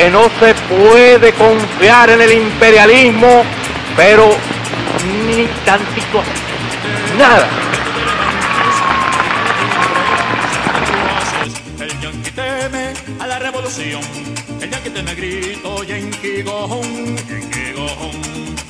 que no se puede confiar en el imperialismo, pero ni tantito, nada. El yanqui teme a la revolución, el yanqui teme grito, yanqui gojón, yanqui gojón.